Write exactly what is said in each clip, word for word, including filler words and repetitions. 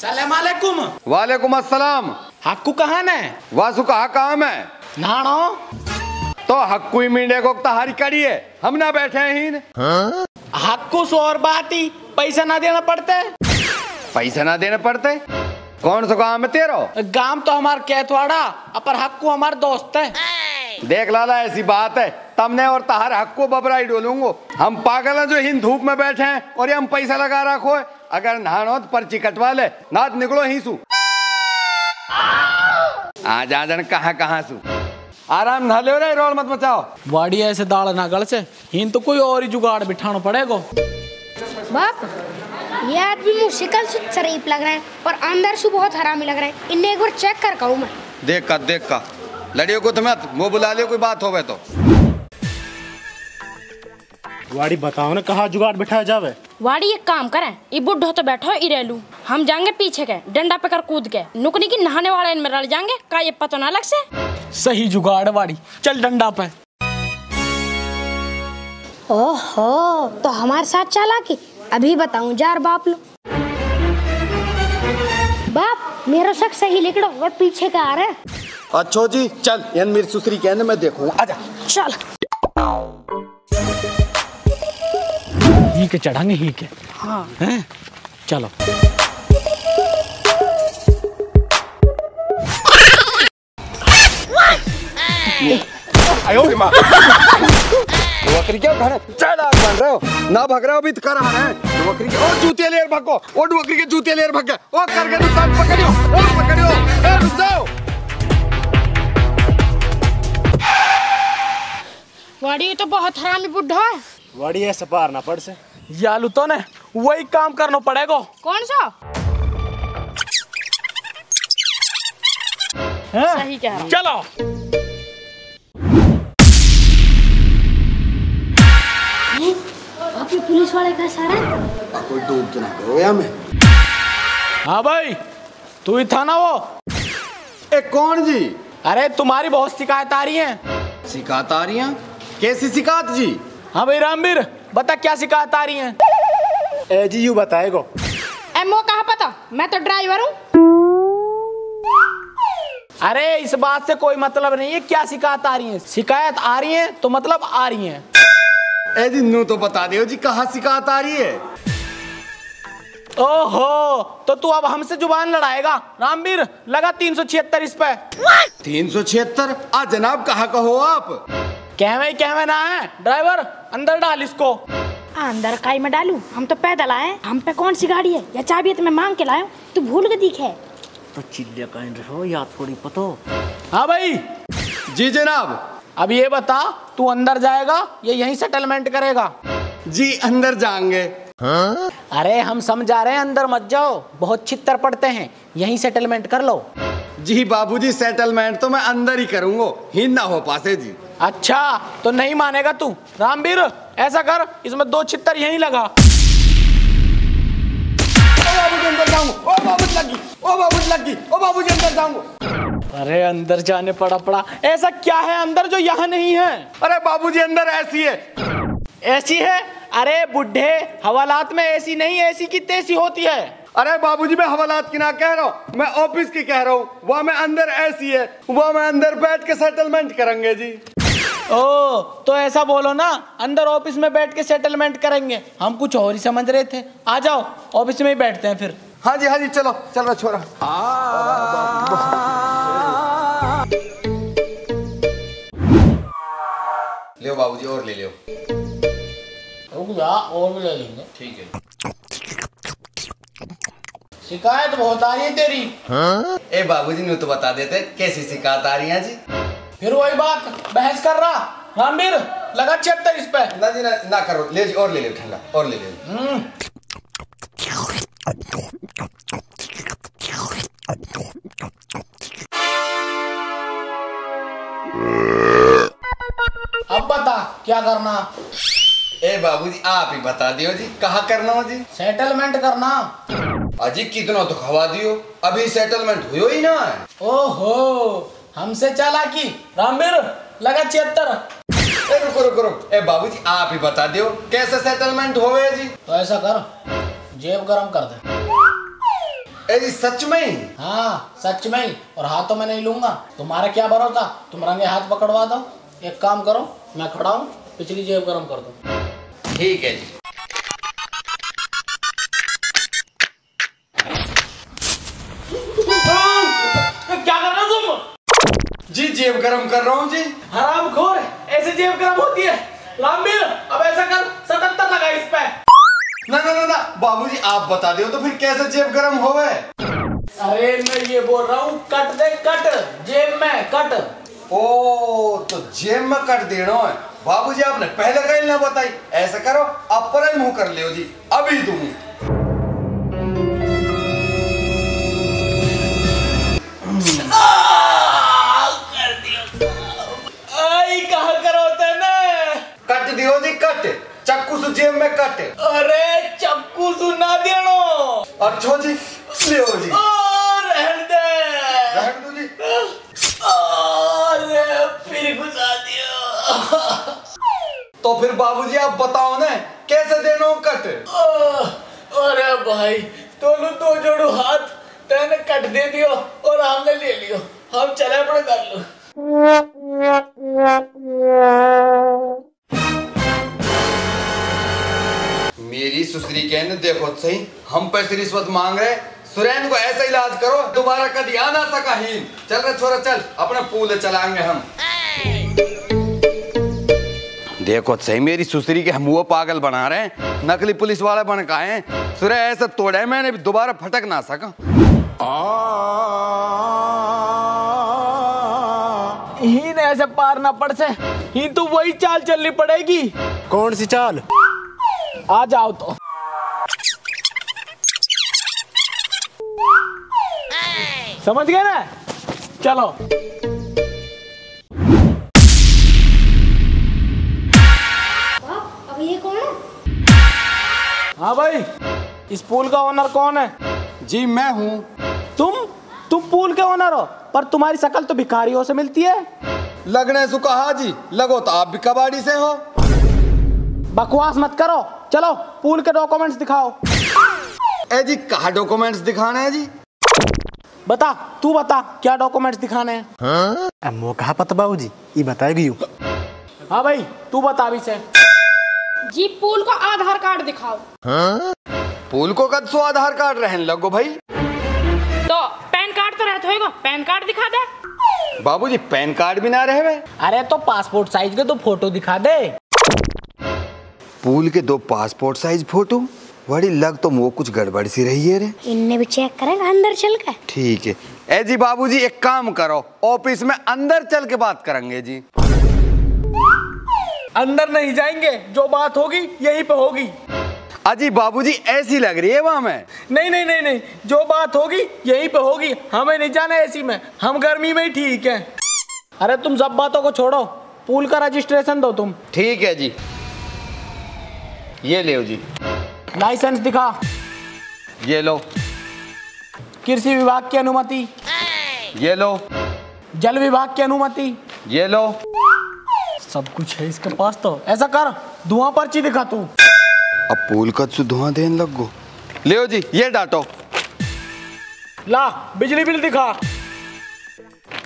सलाम अलैकुम। वालेकुम अस्सलाम। हक्कू कहाँ ने? वासु कहाँ काम है नानो? तो हक्कू ही मींडे को तहारी करी है, हम ना बैठे हैं। हाँ? हक्कू सो और बात ही पैसा ना देना पड़ते, पैसा ना देना पड़ते। कौन सा गाँव है तेरा? गाँव तो हमारा कैथवाड़ा, अपर हक्कू हमारा दोस्त है। देख लाला ऐसी बात है, तमने और तहार हक्कू बबराई डोलूंगो। हम पागल हैं जो हिंद धूप में बैठे हैं और ये हम पैसा लगा रखो है। अगर नहानो तो पर्ची कटवा ले, नाथ निकलो ही सू। आज आजन कहाँ कहाँ सू, आराम नहा ले रे, रोल मत मचाओ। वाड़ी ऐसे दाल ना गल से हिंद तो कोई और ही जुगाड़ बिठाना पड़ेगा। बाप ये आदमी मुश्किल से शरीफ लग रहा है और अंदर से बहुत हरामी लग रहा है। इन्हें एक बार चेक कर कहूँ मैं। देख कर देख का लड़ियों को तुम्हें वो बुला लियो, कोई बात होवे तो। वाड़ी बताओ ना कहाँ जुगाड़ बिठाया जावे। वाड़ी एक काम करें, ये बुढ़ो तो बैठो इरेलू, हम जाएंगे पीछे के डंडा पे कर कूद के नुकनी की नहाने वाले इनमें रल जाएंगे, का ये पता ना लग से। सही जुगाड़ वाड़ी, चल डंडा पे। ओहो तो हमारे साथ चला की अभी बताऊं जार बाप लो। बाप मेरा शक सही लिखड़ो और पीछे का आ रहा है। अच्छा जी चल, यान मेरी सुसरी कहने मैं देखूंगा, आजा चल। ही के चढ़ांगे ही के। हाँ हैं चलो। आयो माँ वक्री क्या घर चल आग बन रहे हो ना, भग रहे हो अभी तो कर रहा है वक्री के। ओ जूते लेर भागो, ओ वक्री के जूते लेर भाग गए। ओ करके रुक जाओ, पकड़ियो ओ पकड़ियो ए रुक जाओ। वाड़ी तो बहुत हरामी बुड्ढा है, वाड़ी है सपार ना पड़ से यालू तो ने वही काम करना पड़ेगा। कौन सा? सही कह रहा हूं। चलो पुलिस वाले का सारा कोई डूब के ना करो या मैं। हाँ भाई तू ही था ना वो। ए कौन जी? अरे तुम्हारी बहुत शिकायत आ रही है। शिकायत आ रही है? कैसी शिकायत जी? हाँ भाई रामवीर बता क्या शिकायत आ रही है। ए जी यू बताएगो। ए मो कहाँ पता, मैं तो ड्राइवर हूँ। अरे इस बात से कोई मतलब नहीं है क्या शिकायत आ रही है, शिकायत आ रही है तो मतलब आ रही है। ए जी नू तो बता दे जी कहाँ शिकायत आ रही है। ओहो तो तू अब हमसे जुबान लड़ाएगा। रामवीर लगा तीन सौ छिहत्तर इस पे। तीन सौ छिहत्तर आ जनाब कहाँ का हो आप? कहवे कहवे ना है ड्राइवर, अंदर डाल इसको। अंदर काई में डालू, हम तो पैदल आए, हम पे कौन सी गाड़ी है या चाबी तुम्हें मांग के लायो, तू भूल के दिखे तो चिल्ले कहीं रहो या थोड़ी पतो। हाँ भाई जी जनाब। अब ये बता तू अंदर जाएगा या यहीं सेटलमेंट करेगा? जी अंदर जाएंगे। हाँ? अरे हम समझा रहे हैं अंदर मत जाओ, बहुत छितर पड़ते हैं, यहीं सेटलमेंट कर लो। जी बाबूजी सेटलमेंट तो मैं अंदर ही करूँगा, ही ना हो पासे जी। अच्छा तो नहीं मानेगा तू। रामवीर ऐसा कर इसमें दो छितर यहीं लगा। ओ बाबूजी लगी, ओ बाबूजी लगी, ओ बाबूजी अंदर जाऊंगा। अरे अंदर जाने पड़ा पड़ा, ऐसा क्या है अंदर जो यहाँ नहीं है? अरे बाबूजी अंदर ऐसी है। ऐसी है? अरे बुढ़े हवालात में ऐसी नहीं, ऐसी की तैसी होती है। अरे बाबूजी मैं हवालात की ना कह रहा हूँ, मैं ऑफिस की कह रहा हूँ, वहाँ में अंदर ऐसी है, वहाँ में अंदर बैठ के सेटलमेंट करेंगे जी। ओ तो ऐसा बोलो ना, अंदर ऑफिस में बैठ के सेटलमेंट करेंगे, हम कुछ और ही समझ रहे थे। आ जाओ ऑफिस में ही बैठते हैं फिर। हाँ जी हाँ जी चलो चलो छोरा। ले बाबूजी और ले ले और भी ले लेंगे। ठीक है। शिकायत बहुत आ रही है तेरी। हाँ? ए बाबूजी ने तो बता देते कैसी शिकायत आ रही है जी। फिर वही बात बहस कर रहा। रामवीर लगा छिहत्तर इस पे। ना जी ना, ना करो ले और ले ले ठंडा और ले ले। अब बता क्या करना? ए बाबूजी आप ही बता दियो जी कहाँ करना हो जी? सेटलमेंट करना। अजी कितना तो खवा दियो, अभी सेटलमेंट हुयो ही ना। ओहो हमसे चालाकी। रामवीर लगा छिहत्तर। ए रुको रुको रुको, ए बाबूजी आप ही बता दियो कैसे सेटलमेंट होवे जी। तो ऐसा कर जेब गरम कर दे। ऐसी सच में ही? हाँ सच में ही, और हाथों में नहीं लूंगा। तुम्हारा क्या भरोसा, तुम रंगे हाथ पकड़वा दो। एक काम करो, मैं खड़ा हूँ, पिछली जेब गर्म कर दो। ठीक है जी। क्या कर रहे हो तुम? जी जेब गर्म कर रहा हूँ जी। हराम खोर, ऐसे जेब गर्म होती है? लांबीर अब ऐसा कर, सतहत्तर लगा इस पे। ना ना ना ना बाबूजी आप बता दो तो फिर कैसे जेब गरम हो गए? अरे मैं ये बोल रहा हूँ कट दे, कट जेब में कट। ओ तो जेब में कट देना है। बाबूजी आपने पहले कहीं ना बताई। ऐसा करो आप पर मुंह कर ले जी, अभी तुम। कर दियो आई कहा करो तेने। कट दियो जी कट, चक्कू से जेब में कट। अरे चक्कू सुना देनो। अच्छो जी लियो जी। ओ रहन दे, रहन दो जी। अरे फिर घुसा दियो। तो फिर बाबूजी आप बताओ ना कैसे देनो कट? अरे भाई दोनों दो जोड़ू हाथ तेने कट दे दियो और हमने ले लियो। हम चले अपने कर लो। मेरी सुसरी कहने देखो सही, हम पैसे रिश्वत मांग रहे। सुरेंद्र को ऐसा इलाज करो दोबारा कभी आ ना सका ही। चल रहे छोरा चल, अपने पूले चलाएंगे हम। देखो सही मेरी सुसरी के हम वो पागल बना रहे हैं, नकली पुलिस वाले बन का है। सुरे ऐसा तोड़े मैंने दोबारा फटक ना सका। हीन ऐसे पार ना पड़ से, हीन तो वही चाल चलनी पड़ेगी। कौन सी चाल? आ जाओ तो। समझ गए ना? चलो बाप, अब ये कौन है? हाँ भाई इस पूल का ओनर कौन है? जी मैं हूँ। तुम तुम पूल के ओनर हो, पर तुम्हारी शकल तो भिखारियों से मिलती है। लगने से कहा जी, लगो तो आप भी कबाड़ी से हो। बकवास मत करो, चलो पूल के डॉक्यूमेंट्स दिखाओ। ए जी कहाँ डॉक्यूमेंट्स दिखाने हैं जी? बता तू बता क्या डॉक्यूमेंट्स दिखाने हैं? हाँ? अम्मो कहा पता बाबूजी ये बताए भी हूँ। हाँ भाई तू बता भी से। जी पूल का आधार कार्ड दिखाओ। हाँ? पूल को कद सो आधार कार्ड रहन लगो भाई। तो पैन कार्ड तो रहता होगा, पैन कार्ड दिखा दे। बाबूजी पैन कार्ड भी ना रहे। अरे तो पासपोर्ट साइज के तो फोटो दिखा दे। पूल के दो पासपोर्ट साइज फोटो, बड़ी लग तो वो कुछ गड़बड़ सी रही है रे। इनने भी चेक करेंगे अंदर चल के। ठीक है। ए जी बाबूजी एक काम करो, ऑफिस में अंदर चल के बात करेंगे जी। अंदर नहीं जाएंगे, जो बात होगी यहीं पे होगी। अजी बाबूजी ऐसी लग रही है वहाँ में। नहीं नहीं नहीं नहीं, जो बात होगी यहीं पे होगी, हमें नहीं जाना ऐसी में, हम गर्मी में ही ठीक है। अरे तुम सब बातों को छोड़ो, पूल का रजिस्ट्रेशन दो तुम। ठीक है जी ये ले जी। लाइसेंस दिखा। ये लो। कृषि विभाग की अनुमति। ये लो। जल विभाग की अनुमति। ये लो। सब कुछ है इसके पास। तो ऐसा कर धुआं पर्ची दिखा तू। अब पूल का धुआं देने लग गो। ले जी ये डाटो। ला बिजली बिल दिखा।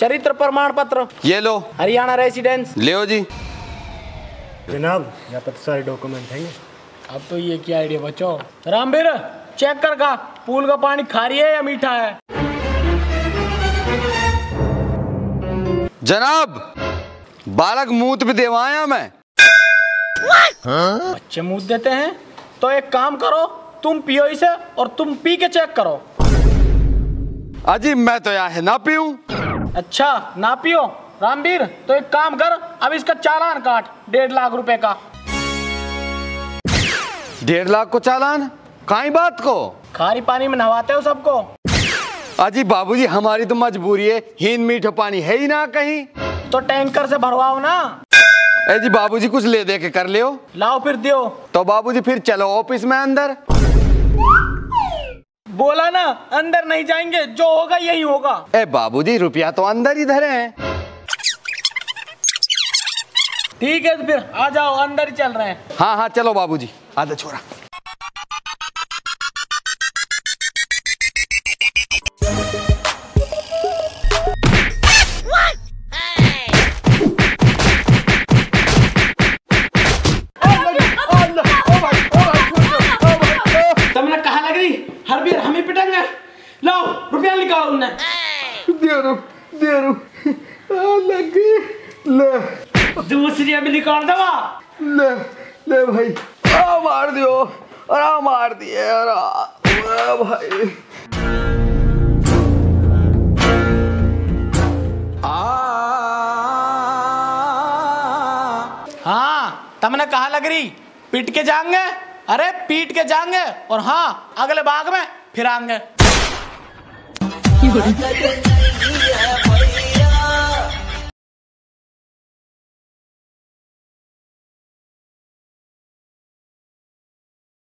चरित्र प्रमाण पत्र। ये लो। हरियाणा रेसिडेंस। ले जी। जनाब यहाँ पर सारे डॉक्यूमेंट हैं। अब तो ये क्या आइडिया बचो। रामवीर चेक कर का पूल का पानी खारी है या मीठा है? जनाब बालक मूत भी देवाया मैं। हाँ? बच्चे मूत देते हैं? तो एक काम करो तुम पियो इसे और तुम पी के चेक करो। अजी मैं तो यहाँ है ना पीऊ। अच्छा ना पियो। रामवीर तो एक काम कर, अब इसका चालान काट डेढ़ लाख रुपए का। डेढ़ लाख को चालान? काई बात को? खारी पानी में नहवाते हो सबको। अजी बाबूजी हमारी तो मजबूरी है, हीन मीठा पानी है ही ना कहीं। तो टैंकर से भरवाओ ना। अजी बाबूजी कुछ ले दे के कर लियो। लाओ फिर दियो। तो बाबूजी फिर चलो ऑफिस में अंदर। बोला ना अंदर नहीं जाएंगे, जो होगा यही होगा। ए बाबूजी रुपया तो अंदर ही धरे है। ठीक है तो फिर आ जाओ, अंदर ही चल रहे हैं। हाँ हाँ चलो बाबूजी। आजा छोरा। लाओ रुपया निकालो। उन्हें दे रो दे रो लगी ले दूसरी अभी निकाल दवा ले ले भाई आ मार दियो और आ मार दिए और आ भाई तमने कहा लग रही पीट के जाएंगे, अरे पीट के जाएंगे और हाँ अगले बाग में फिर आएंगे।